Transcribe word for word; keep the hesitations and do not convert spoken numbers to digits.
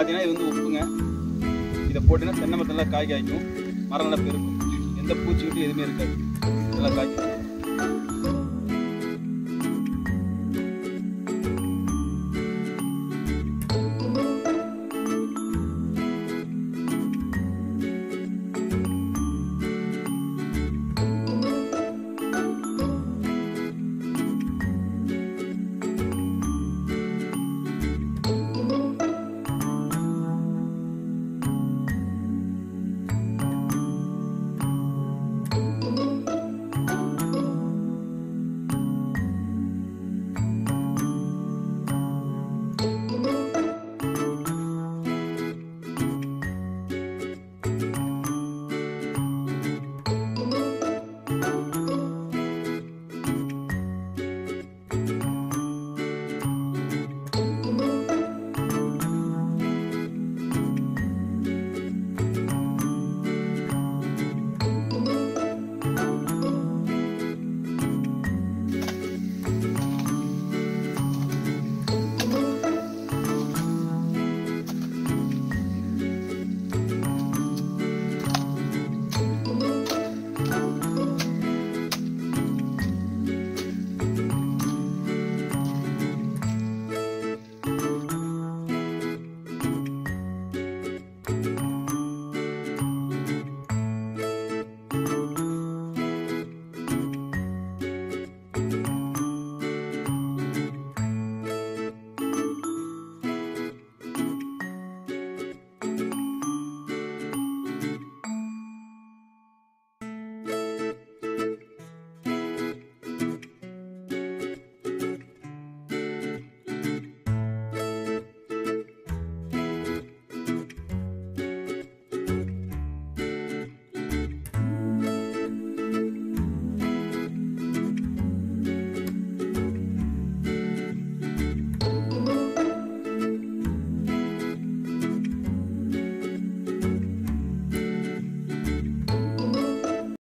பார்த்தீங்கன்னா இது வந்து உப்புங்க. இதை போட்டிங்கன்னா தென்னை மரத்தெல்லாம் காய் காய்க்கும், மரம் நல்லா பெருக்கும், எந்த பூச்சி கட்டி எதுவுமே இருக்காது, நல்லா காய்க்கும்.